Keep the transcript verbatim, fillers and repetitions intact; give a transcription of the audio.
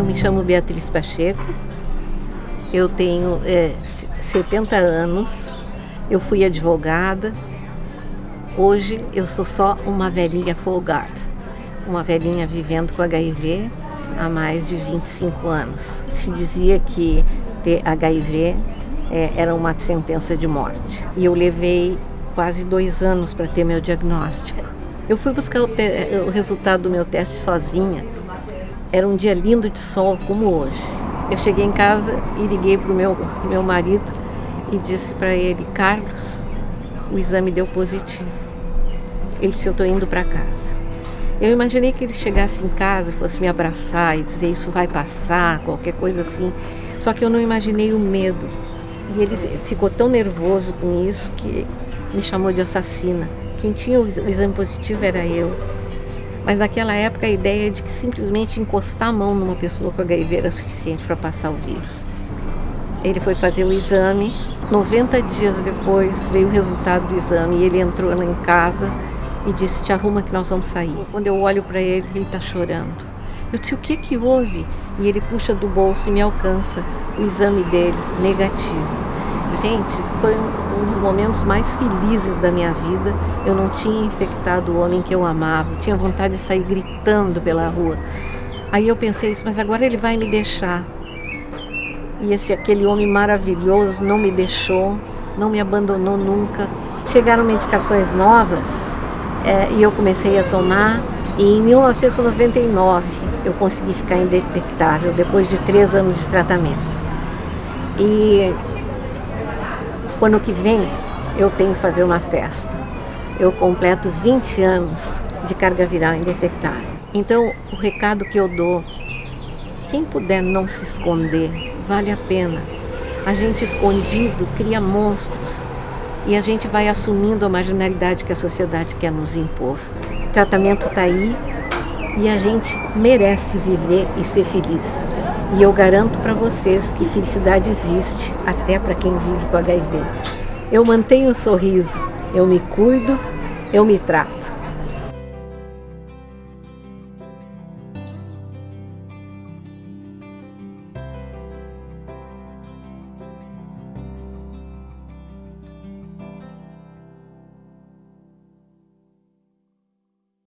Eu me chamo Beatriz Pacheco, eu tenho é, setenta anos, eu fui advogada, hoje eu sou só uma velhinha folgada, uma velhinha vivendo com agá i vê há mais de vinte e cinco anos. Se dizia que ter agá i vê é, era uma sentença de morte e eu levei quase dois anos para ter meu diagnóstico. Eu fui buscar o, o resultado do meu teste sozinha. Era um dia lindo de sol, como hoje. Eu cheguei em casa e liguei para o meu, meu marido e disse para ele: Carlos, o exame deu positivo. Ele disse: eu estou indo para casa. Eu imaginei que ele chegasse em casa, fosse me abraçar e dizer: isso vai passar, qualquer coisa assim. Só que eu não imaginei o medo. E ele ficou tão nervoso com isso que me chamou de assassina. Quem tinha o exame positivo era eu. Mas naquela época a ideia de que simplesmente encostar a mão numa pessoa com agá i vê era suficiente para passar o vírus. Ele foi fazer o exame, noventa dias depois veio o resultado do exame e ele entrou lá em casa e disse: te arruma que nós vamos sair. Quando eu olho para ele, ele está chorando. Eu disse: o que que houve? E ele puxa do bolso e me alcança o exame dele, negativo. Gente, foi um dos momentos mais felizes da minha vida. Eu não tinha infectado o homem que eu amava, tinha vontade de sair gritando pela rua. Aí eu pensei isso, mas agora ele vai me deixar. E esse, aquele homem maravilhoso não me deixou, não me abandonou nunca. Chegaram medicações novas é, e eu comecei a tomar. E em mil novecentos e noventa e nove eu consegui ficar indetectável depois de três anos de tratamento. E o ano que vem eu tenho que fazer uma festa. Eu completo vinte anos de carga viral indetectável. Então, o recado que eu dou: quem puder não se esconder, vale a pena. A gente escondido cria monstros e a gente vai assumindo a marginalidade que a sociedade quer nos impor. O tratamento está aí e a gente merece viver e ser feliz. E eu garanto para vocês que felicidade existe, até para quem vive com agá i vê. Eu mantenho o sorriso, eu me cuido, eu me trato.